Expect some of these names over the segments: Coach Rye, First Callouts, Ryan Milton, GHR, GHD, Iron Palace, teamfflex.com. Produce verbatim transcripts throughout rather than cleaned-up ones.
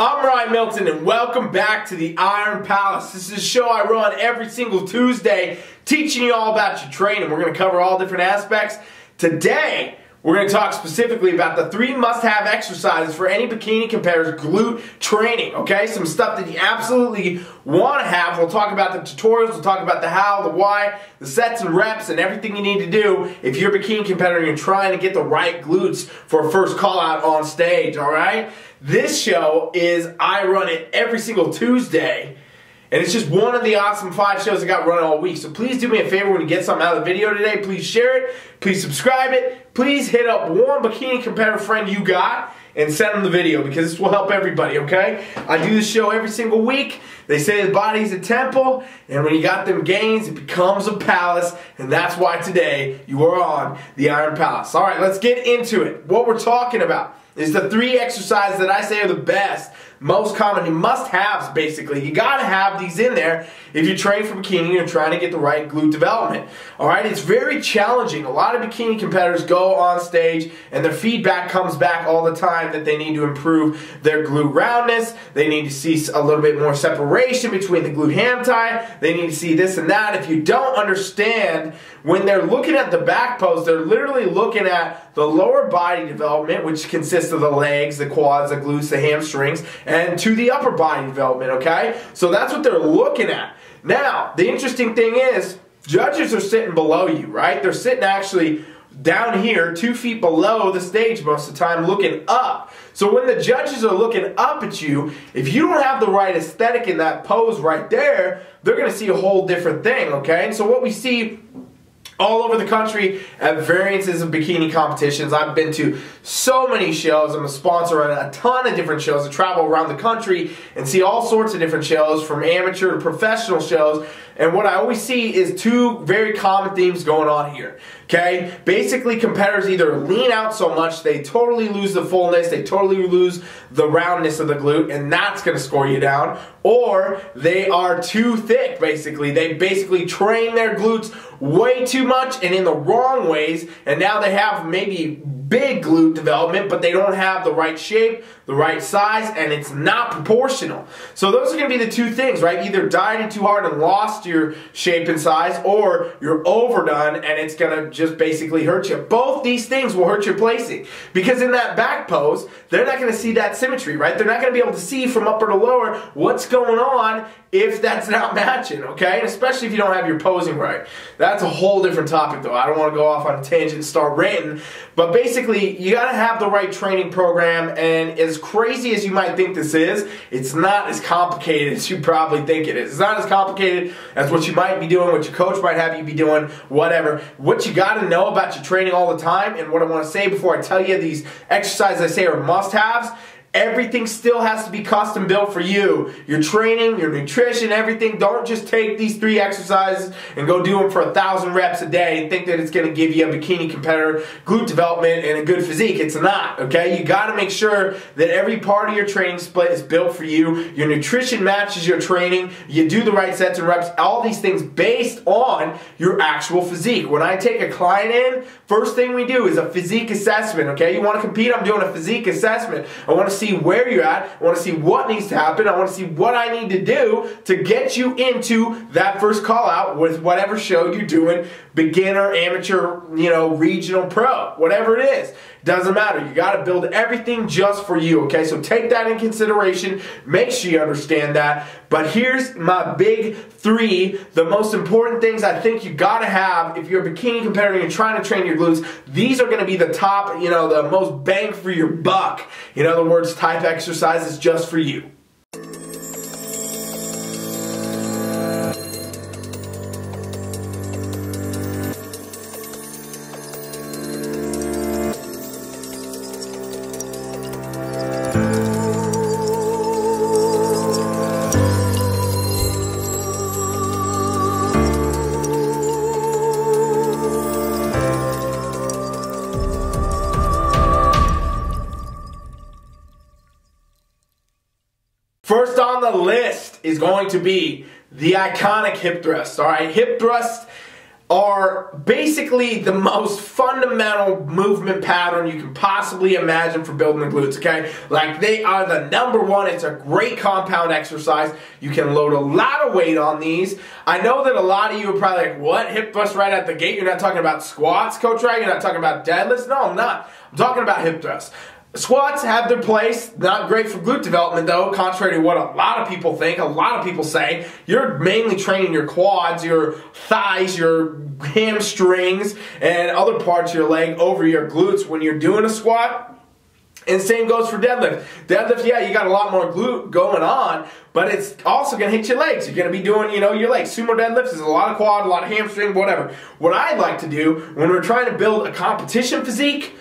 I'm Ryan Milton and welcome back to the Iron Palace. This is a show I run every single Tuesday teaching you all about your training. We're going to cover all different aspects. Today we're going to talk specifically about the three must-have exercises for any bikini competitor's glute training. Okay, some stuff that you absolutely want to have. We'll talk about the tutorials, we'll talk about the how, the why, the sets and reps and everything you need to do if you're a bikini competitor and you're trying to get the right glutes for a first callout on stage, alright? This show is, I run it every single Tuesday, and it's just one of the awesome five shows I got running all week. So please do me a favor when you get something out of the video today. Please share it. Please subscribe it. Please hit up one bikini competitor friend you got and send them the video, because this will help everybody, okay? I do this show every single week. They say the body's a temple, and when you got them gains, it becomes a palace, and that's why today you are on the Iron Palace. All right, let's get into it. What we're talking about is the three exercises that I say are the best, most common, must-haves basically. You gotta have these in there if you train for bikini and you're trying to get the right glute development. Alright, it's very challenging. A lot of bikini competitors go on stage and their feedback comes back all the time that they need to improve their glute roundness, they need to see a little bit more separation between the glute ham tie, they need to see this and that. If you don't understand, when they're looking at the back post, they're literally looking at the lower body development, which consists of the legs, the quads, the glutes, the hamstrings, and to the upper body development, okay? So that's what they're looking at. Now, the interesting thing is, judges are sitting below you, right? They're sitting actually down here, two feet below the stage most of the time, looking up. So when the judges are looking up at you, if you don't have the right aesthetic in that pose right there, they're gonna see a whole different thing, okay? And so what we see all over the country at variances of bikini competitions. I've been to so many shows. I'm a sponsor on a ton of different shows. I travel around the country and see all sorts of different shows, from amateur to professional shows. And what I always see is two very common themes going on here, okay? Basically, competitors either lean out so much they totally lose the fullness, they totally lose the roundness of the glute, and that's gonna score you down, or they are too thick, basically. They basically train their glutes way too much and in the wrong ways, and now they have maybe big glute development, but they don't have the right shape, the right size, and it's not proportional. So those are going to be the two things, right? Either dieted too hard and lost your shape and size, or you're overdone and it's going to just basically hurt you. Both these things will hurt your placing, because in that back pose, they're not going to see that symmetry, right? They're not going to be able to see from upper to lower what's going on if that's not matching, okay? And especially if you don't have your posing right. That's a whole different topic, though. I don't want to go off on a tangent and start ranting, but basically, Basically, you gotta have the right training program, and as crazy as you might think this is, it's not as complicated as you probably think it is. It's not as complicated as what you might be doing, what your coach might have you be doing, whatever. What you gotta know about your training all the time, and what I wanna say before I tell you these exercises I say are must-haves, everything still has to be custom built for you. Your training, your nutrition, everything. Don't just take these three exercises and go do them for a thousand reps a day and think that it's going to give you a bikini competitor glute development and a good physique. It's not, okay? You got to make sure that every part of your training split is built for you. Your nutrition matches your training. You do the right sets and reps. All these things based on your actual physique. When I take a client in, first thing we do is a physique assessment, okay? You want to compete? I'm doing a physique assessment. I want to see where you're at. I want to see what needs to happen. I want to see what I need to do to get you into that first call out with whatever show you're doing, beginner, amateur, you know, regional, pro, whatever it is. Doesn't matter. You got to build everything just for you, okay? So take that in consideration. Make sure you understand that. But here's my big three, the most important things I think you got to have if you're a bikini competitor and you're trying to train your glutes. These are going to be the top, you know, the most bang for your buck, in other words, type exercises just for you. First on the list is going to be the iconic hip thrust, all right? Hip thrust, are basically the most fundamental movement pattern you can possibly imagine for building the glutes, okay? Like, they are the number one. It's a great compound exercise. You can load a lot of weight on these. I know that a lot of you are probably like, what, hip thrust right at the gate? You're not talking about squats, Coach Rye? You're not talking about deadlifts? No, I'm not. I'm talking about hip thrust. Squats have their place, not great for glute development though, contrary to what a lot of people think, a lot of people say. You're mainly training your quads, your thighs, your hamstrings, and other parts of your leg over your glutes when you're doing a squat. And same goes for deadlift. Deadlift, yeah, you got a lot more glute going on, but it's also going to hit your legs. You're going to be doing, you know, your legs. Sumo deadlifts is a lot of quad, a lot of hamstring, whatever. What I'd like to do when we're trying to build a competition physique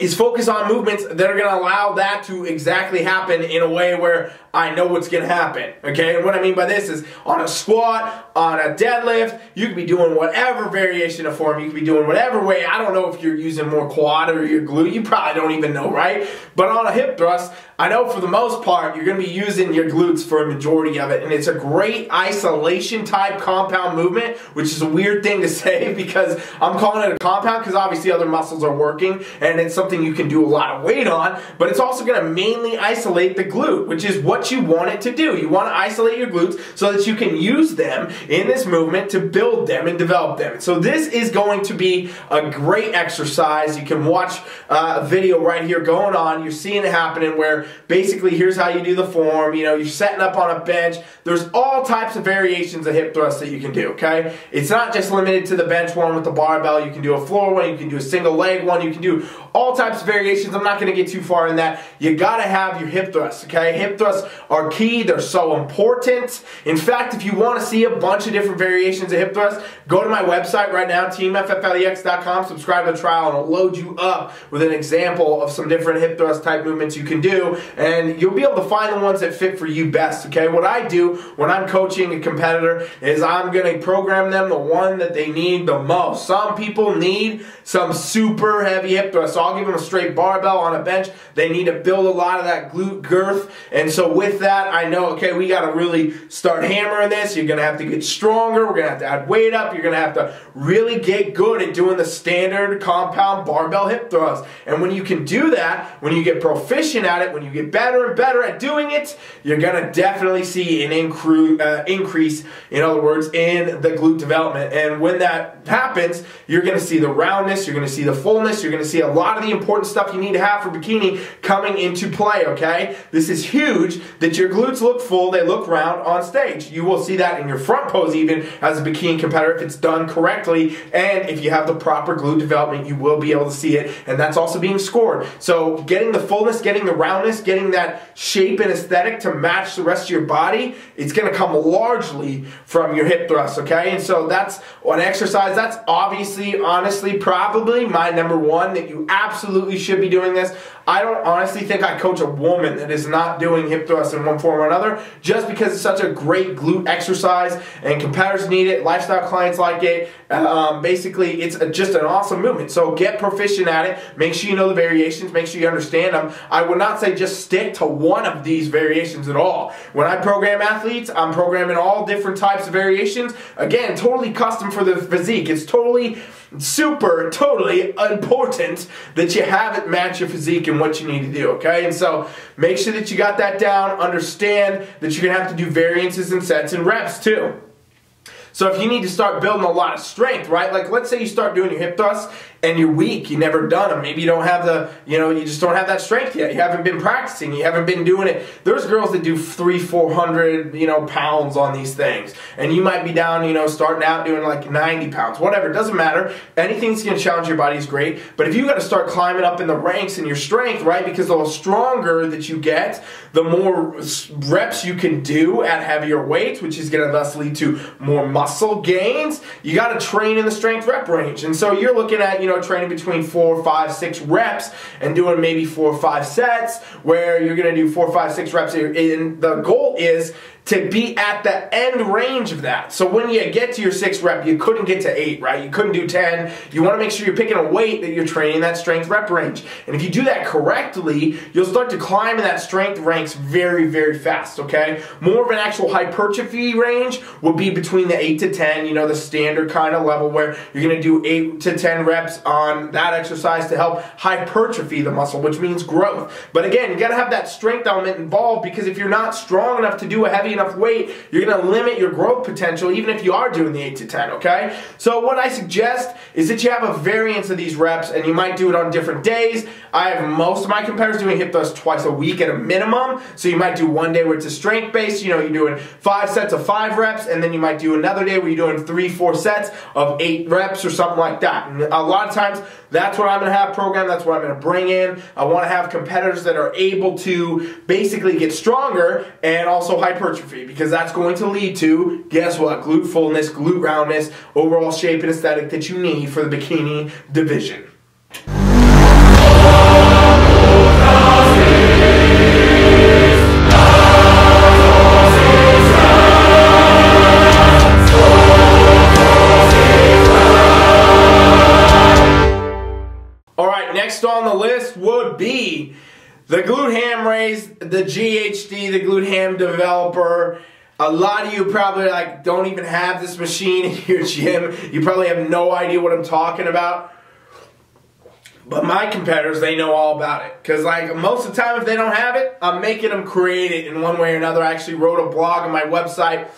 is focus on movements that are going to allow that to exactly happen in a way where I know what's going to happen, okay? And what I mean by this is on a squat, on a deadlift, you could be doing whatever variation of form, you could be doing whatever way. I don't know if you're using more quad or your glute. You probably don't even know, right? But on a hip thrust, I know for the most part, you're going to be using your glutes for a majority of it, and it's a great isolation type compound movement, which is a weird thing to say because I'm calling it a compound because obviously other muscles are working, and it's something you can do a lot of weight on, but it's also going to mainly isolate the glute, which is what you want it to do. You want to isolate your glutes so that you can use them in this movement to build them and develop them. So this is going to be a great exercise. You can watch uh, a video right here going on. You're seeing it happening where basically here's how you do the form. You know, you're setting up on a bench. There's all types of variations of hip thrust that you can do, okay? It's not just limited to the bench one with the barbell. You can do a floor one. You can do a single leg one. You can do all types of variations. I'm not going to get too far in that. You got to have your hip thrusts, okay? Hip thrusts are key. They're so important. In fact, if you want to see a bunch of different variations of hip thrusts, go to my website right now, team f f l e x dot com, subscribe to the trial, and it'll load you up with an example of some different hip thrust type movements you can do, and you'll be able to find the ones that fit for you best, okay? What I do when I'm coaching a competitor is I'm going to program them the one that they need the most. Some people need some super heavy hip thrusts, so I'll give them a straight barbell on a bench. They need to build a lot of that glute girth, and so with that, I know, okay, we got to really start hammering this. You're going to have to get stronger. We're going to have to add weight up. You're going to have to really get good at doing the standard compound barbell hip thrust, and when you can do that, when you get proficient at it, when you get better and better at doing it, you're going to definitely see an increase, uh, increase, in other words, in the glute development, and when that happens, you're going to see the roundness, you're going to see the fullness, you're going to see a lot of the important stuff you need to have for bikini coming into play, okay? This is huge that your glutes look full, they look round on stage. You will see that in your front pose even as a bikini competitor if it's done correctly, and if you have the proper glute development, you will be able to see it, and that's also being scored. So getting the fullness, getting the roundness, getting that shape and aesthetic to match the rest of your body, it's going to come largely from your hip thrust, okay? And so that's an exercise that's obviously, honestly, probably my number one that you absolutely Absolutely should be doing this. I don't honestly think I coach a woman that is not doing hip thrust in one form or another, just because it's such a great glute exercise and competitors need it, lifestyle clients like it. Um, basically, it's a, just an awesome movement. So get proficient at it. Make sure you know the variations. Make sure you understand them. I would not say just stick to one of these variations at all. When I program athletes, I'm programming all different types of variations. Again, totally custom for the physique. It's totally super, totally important that you have it match your physique and what you need to do, okay? And so make sure that you got that down. Understand that you're going to have to do variances and sets and reps too. So if you need to start building a lot of strength, right? Like let's say you start doing your hip thrusts and you're weak, you never done them. Maybe you don't have the, you know, you just don't have that strength yet. You haven't been practicing. You haven't been doing it. There's girls that do three, four hundred, you know, pounds on these things, and you might be down, you know, starting out doing like ninety pounds, whatever. It doesn't matter. Anything that's gonna challenge your body is great. But if you got to start climbing up in the ranks in your strength, right? Because the stronger that you get, the more reps you can do at heavier weights, which is gonna thus lead to more muscle gains. You got to train in the strength rep range, and so you're looking at, you know, training between four, five, six reps and doing maybe four or five sets where you're going to do four, five, six reps. And the goal is to be at the end range of that. So when you get to your sixth rep, you couldn't get to eight, right? You couldn't do ten. You want to make sure you're picking a weight that you're training that strength rep range. And if you do that correctly, you'll start to climb in that strength ranks very, very fast, okay? More of an actual hypertrophy range would be between the eight to ten, you know, the standard kind of level where you're going to do eight to ten reps on that exercise to help hypertrophy the muscle, which means growth. But again, you got to have that strength element involved, because if you're not strong enough to do a heavy enough weight, you're going to limit your growth potential even if you are doing the eight to ten, okay? So what I suggest is that you have a variance of these reps, and you might do it on different days. I have most of my competitors doing hip thrusts twice a week at a minimum, so you might do one day where it's a strength base, you know, you're doing five sets of five reps, and then you might do another day where you're doing three, four sets of eight reps or something like that. And a lot of times, that's what I'm going to have programmed, that's what I'm going to bring in. I want to have competitors that are able to basically get stronger and also hypertrophy, because that's going to lead to, guess what, glute fullness, glute roundness, overall shape and aesthetic that you need for the bikini division. Next on the list would be the glute ham raise, the G H D, the glute ham developer. A lot of you probably like don't even have this machine in your gym. You probably have no idea what I'm talking about. But my competitors, they know all about it. Because like most of the time if they don't have it, I'm making them create it in one way or another. I actually wrote a blog on my website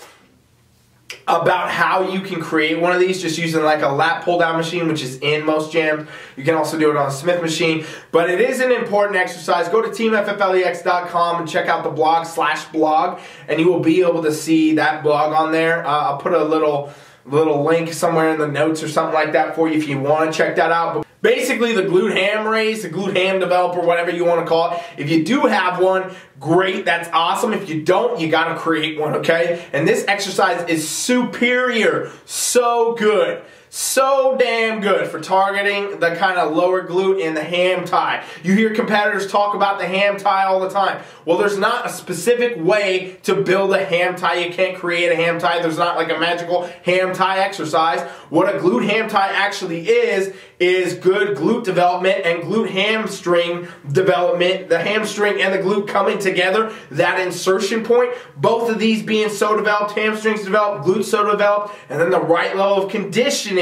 about how you can create one of these just using like a lat pull down machine, which is in most gyms. You can also do it on a Smith machine, but it is an important exercise. Go to team f f l e x dot com and check out the blog slash blog and you will be able to see that blog on there. Uh, I'll put a little little link somewhere in the notes or something like that for you if you want to check that out. But basically the glute ham raise, the glute ham developer, whatever you want to call it. If you do have one, great, that's awesome. If you don't, you got to create one, okay? And this exercise is superior, so good. So damn good for targeting the kind of lower glute and the ham tie. You hear competitors talk about the ham tie all the time. Well, there's not a specific way to build a ham tie. You can't create a ham tie. There's not like a magical ham tie exercise. What a glute ham tie actually is, is good glute development and glute hamstring development. The hamstring and the glute coming together, that insertion point. Both of these being so developed, hamstrings developed, glutes so developed, and then the right level of conditioning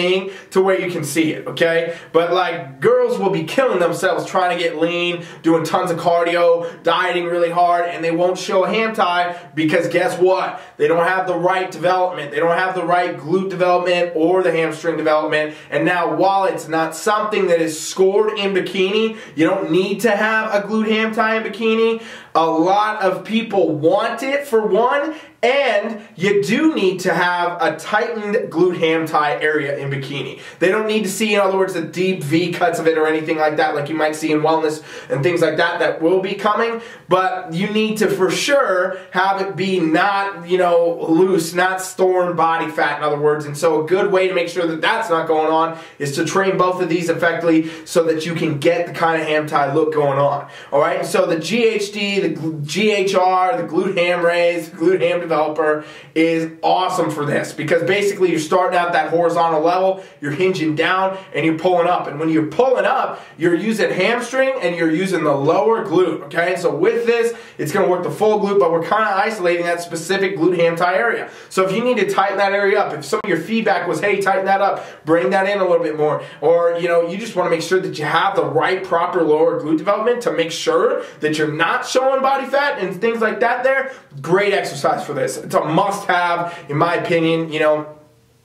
to where you can see it, okay? But like girls will be killing themselves trying to get lean, doing tons of cardio, dieting really hard, and they won't show a ham tie because guess what? They don't have the right development. They don't have the right glute development or the hamstring development. And now while it's not something that is scored in bikini, you don't need to have a glute ham tie in bikini. A lot of people want it for one, and you do need to have a tightened glute ham tie area in bikini. They don't need to see, in other words, the deep V cuts of it or anything like that, like you might see in wellness and things like that that will be coming, but you need to for sure have it be not, you know, loose, not storing body fat, in other words. And so a good way to make sure that that's not going on is to train both of these effectively so that you can get the kind of ham tie look going on. All right, so the G H D, the G H R, the glute ham raise, the glute ham developer is awesome for this, because basically you're starting out that horizontal level, you're hinging down and you're pulling up, and when you're pulling up you're using hamstring and you're using the lower glute, okay? So with this it's going to work the full glute, but we're kind of isolating that specific glute ham tie area. So if you need to tighten that area up, if some of your feedback was, hey, tighten that up, bring that in a little bit more, or you know, you just want to make sure that you have the right proper lower glute development to make sure that you're not showing body fat and things like that there, great exercise for this. It's a must-have, in my opinion. You know,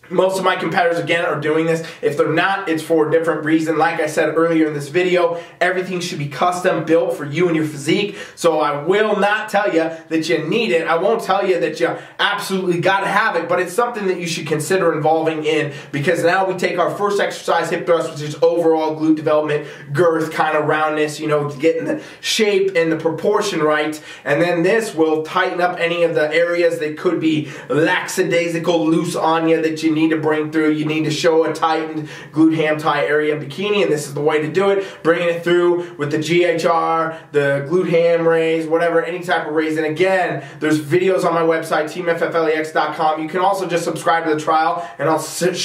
most of my competitors, again, are doing this. If they're not, it's for a different reason. Like I said earlier in this video, everything should be custom built for you and your physique. So I will not tell you that you need it. I won't tell you that you absolutely got to have it, but it's something that you should consider involving in, because now we take our first exercise, hip thrust, which is overall glute development, girth, kind of roundness, you know, getting the shape and the proportion right. And then this will tighten up any of the areas that could be lackadaisical, loose on you that you need need to bring through. You need to show a tightened glute ham tie area bikini, and this is the way to do it. Bringing it through with the G H R, the glute ham raise, whatever, any type of raise. And again, there's videos on my website, team f f l e x dot com. You can also just subscribe to the trial, and I'll send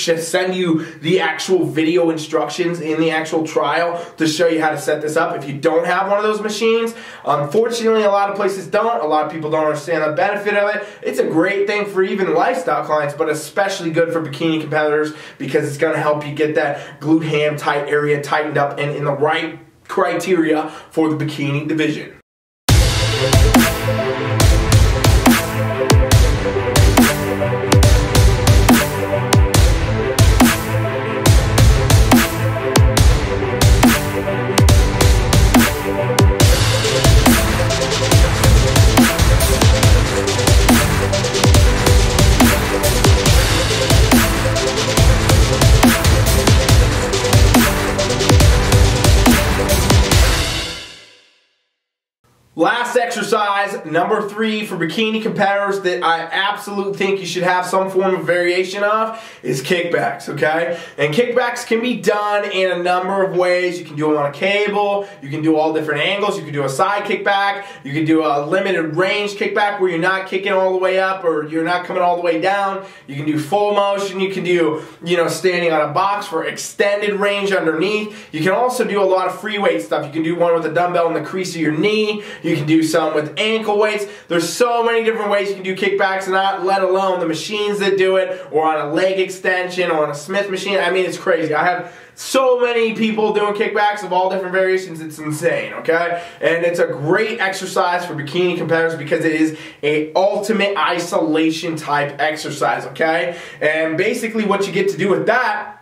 you the actual video instructions in the actual trial to show you how to set this up. If you don't have one of those machines, unfortunately, a lot of places don't. A lot of people don't understand the benefit of it. It's a great thing for even lifestyle clients, but especially good for bikini competitors, because it's going to help you get that glute ham tight area tightened up and in the right criteria for the bikini division. Last exercise, number three for bikini competitors that I absolutely think you should have some form of variation of, is kickbacks, okay? And kickbacks can be done in a number of ways. You can do them on a cable, you can do all different angles, you can do a side kickback, you can do a limited range kickback where you're not kicking all the way up or you're not coming all the way down. You can do full motion, you can do, you know, standing on a box for extended range underneath. You can also do a lot of free weight stuff. You can do one with a dumbbell in the crease of your knee. You can do some with ankle weights. There's so many different ways you can do kickbacks, and not let alone the machines that do it, or on a leg extension, or on a Smith machine. I mean, it's crazy. I have so many people doing kickbacks of all different variations. It's insane, okay? And it's a great exercise for bikini competitors because it is a ultimate isolation type exercise, okay? And basically what you get to do with that,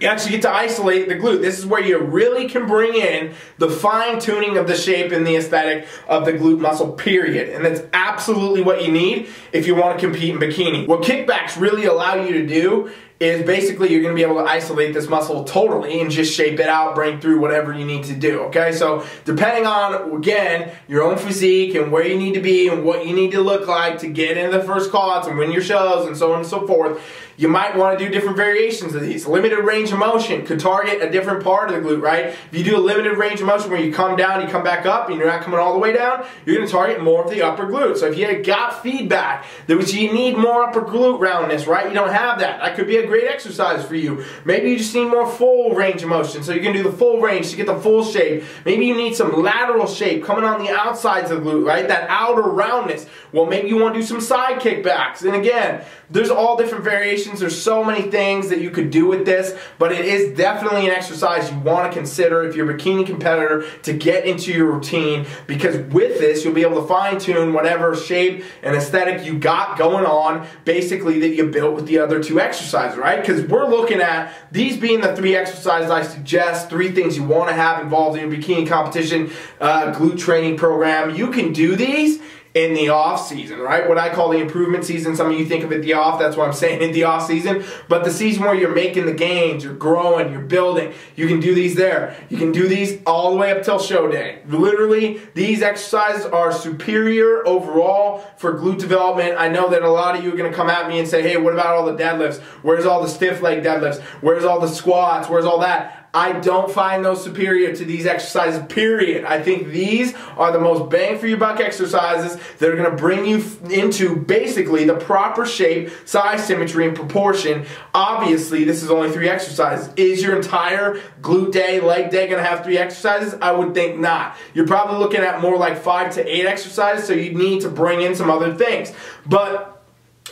you actually get to isolate the glute. This is where you really can bring in the fine-tuning of the shape and the aesthetic of the glute muscle, period. And that's absolutely what you need if you want to compete in bikini. What kickbacks really allow you to do is basically you're going to be able to isolate this muscle totally and just shape it out, bring through whatever you need to do, okay? So depending on, again, your own physique and where you need to be and what you need to look like to get into the first callouts and win your shows and so on and so forth, you might want to do different variations of these. Limited range of motion could target a different part of the glute, right? If you do a limited range of motion where you come down, you come back up, and you're not coming all the way down, you're going to target more of the upper glute. So if you had got feedback, that was, you need more upper glute roundness, right? You don't have that. That could be a great exercise for you. Maybe you just need more full range of motion, so you can do the full range to get the full shape. Maybe you need some lateral shape coming on the outsides of the glute, right? That outer roundness. Well, maybe you want to do some side kickbacks. And again, there's all different variations. There's so many things that you could do with this, but it is definitely an exercise you want to consider if you're a bikini competitor to get into your routine, because with this, you'll be able to fine-tune whatever shape and aesthetic you got going on, basically, that you built with the other two exercises, right? Because we're looking at these being the three exercises I suggest, three things you want to have involved in your bikini competition uh, glute training program. You can do these in the off season, right? What I call the improvement season. Some of you think of it the off, that's why I'm saying in the off season. But the season where you're making the gains, you're growing, you're building, you can do these there. You can do these all the way up till show day. Literally, these exercises are superior overall for glute development. I know that a lot of you are gonna come at me and say, hey, what about all the deadlifts? Where's all the stiff leg deadlifts? Where's all the squats? Where's all that? I don't find those superior to these exercises, period. I think these are the most bang for your buck exercises that are gonna bring you into basically the proper shape, size, symmetry, and proportion. Obviously, this is only three exercises. Is your entire glute day, leg day gonna have three exercises? I would think not. You're probably looking at more like five to eight exercises, so you need to bring in some other things. But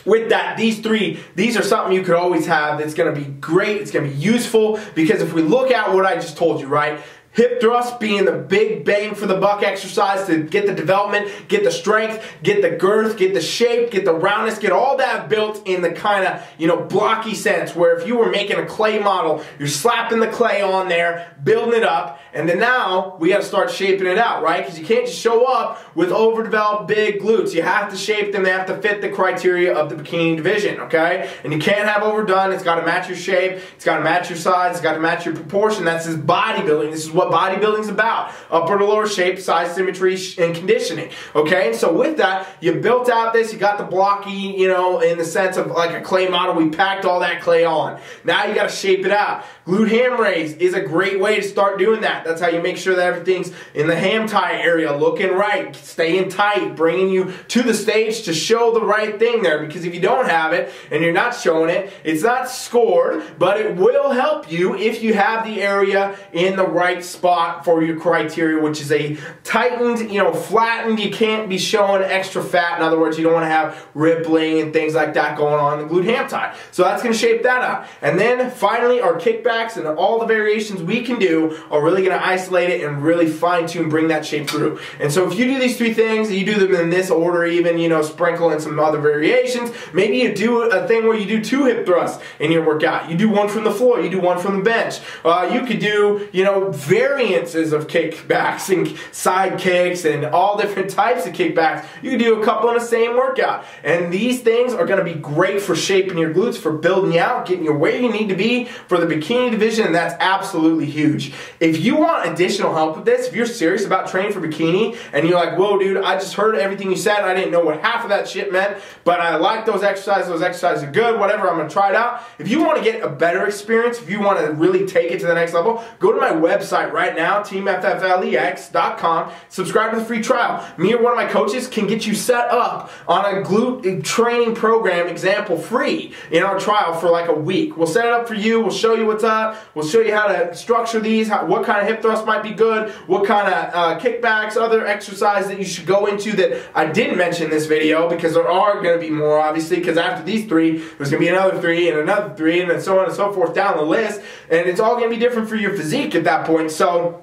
with that, these three, these are something you could always have that's going to be great, it's going to be useful, because if we look at what I just told you, right? Hip thrust being the big bang for the buck exercise to get the development, get the strength, get the girth, get the shape, get the roundness, get all that built in the kind of, you know, blocky sense where if you were making a clay model, you're slapping the clay on there, building it up, and then now we got to start shaping it out, right? Because you can't just show up with overdeveloped big glutes. You have to shape them. They have to fit the criteria of the bikini division, okay? And you can't have overdone. It's got to match your shape. It's got to match your size. It's got to match your proportion. That's just bodybuilding. This is what what bodybuilding's about: upper to lower shape, size, symmetry, and conditioning. Okay, and so with that, you built out this, you got the blocky, you know, in the sense of like a clay model, we packed all that clay on. Now you got to shape it out. Glute ham raise is a great way to start doing that. That's how you make sure that everything's in the ham tie area, looking right, staying tight, bringing you to the stage to show the right thing there, because if you don't have it and you're not showing it, it's not scored, but it will help you if you have the area in the right spot for your criteria, which is a tightened, you know, flattened. You can't be showing extra fat. In other words, you don't want to have rippling and things like that going on in the glute ham tie. So that's going to shape that up. And then finally, our kickbacks and all the variations we can do are really going to isolate it and really fine-tune, bring that shape through. And so if you do these three things, you do them in this order, even, you know, sprinkle in some other variations. Maybe you do a thing where you do two hip thrusts in your workout. You do one from the floor, you do one from the bench. Uh, you could do, you know, variances of kickbacks and side kicks and all different types of kickbacks. You could do a couple in the same workout. And these things are going to be great for shaping your glutes, for building you out, getting you where you need to be for the bikini division, and that's absolutely huge. If you want additional help with this, if you're serious about training for bikini and you're like, whoa, dude, I just heard everything you said, I didn't know what half of that shit meant, but I like those exercises, those exercises are good, whatever, I'm going to try it out. If you want to get a better experience, if you want to really take it to the next level, go to my website right now, team f f l e x dot com, subscribe to the free trial. Me or one of my coaches can get you set up on a glute training program, example free, in our trial for like a week. We'll set it up for you, we'll show you what's up, we'll show you how to structure these, how, what kind of hip thrust might be good, what kind of uh, kickbacks, other exercises that you should go into that I didn't mention in this video, because there are going to be more, obviously, because after these three, there's going to be another three and another three and then so on and so forth down the list, and it's all going to be different for your physique at that point. So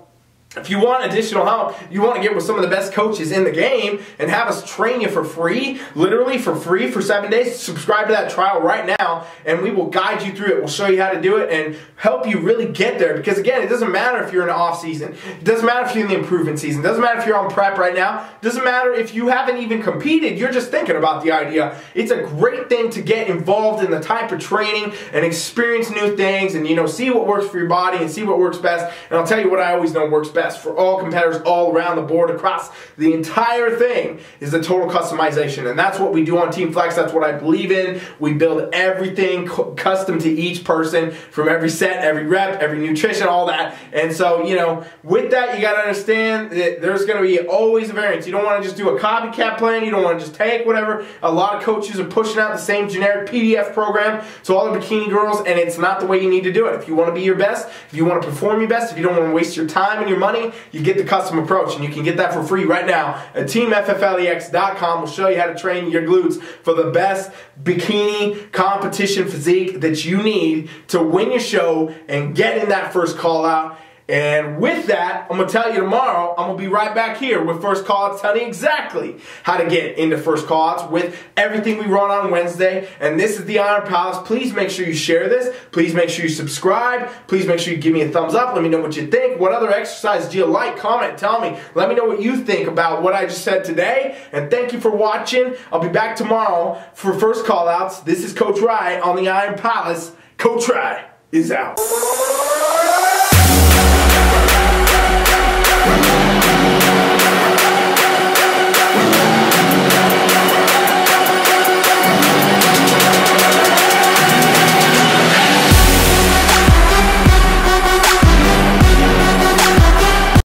if you want additional help, you want to get with some of the best coaches in the game and have us train you for free, literally for free for seven days, subscribe to that trial right now, and we will guide you through it. We'll show you how to do it and help you really get there, because again, it doesn't matter if you're in the off season. It doesn't matter if you're in the improvement season. It doesn't matter if you're on prep right now. It doesn't matter if you haven't even competed. You're just thinking about the idea. It's a great thing to get involved in the type of training and experience new things and, you know, see what works for your body and see what works best. And I'll tell you what I always know works best for all competitors all around the board across the entire thing is the total customization, and that's what we do on Team Flex. That's what I believe in. We build everything custom to each person, from every set, every rep, every nutrition, all that. And so, you know, with that, you got to understand that there's going to be always a variance. You don't want to just do a copycat plan. You don't want to just take whatever. A lot of coaches are pushing out the same generic P D F program to all the bikini girls, and it's not the way you need to do it. If you want to be your best, if you want to perform your best, if you don't want to waste your time and your money, you get the custom approach, and you can get that for free right now at team f f l e x dot com. We'll show you how to train your glutes for the best bikini competition physique that you need to win your show and get in that first call out. And with that, I'm going to tell you tomorrow, I'm going to be right back here with First Callouts, telling you exactly how to get into First Callouts with everything we run on Wednesday. And this is the Iron Palace. Please make sure you share this. Please make sure you subscribe. Please make sure you give me a thumbs up. Let me know what you think. What other exercises do you like? Comment. Tell me. Let me know what you think about what I just said today. And thank you for watching. I'll be back tomorrow for First Callouts. This is Coach Rye on the Iron Palace. Coach Rye is out.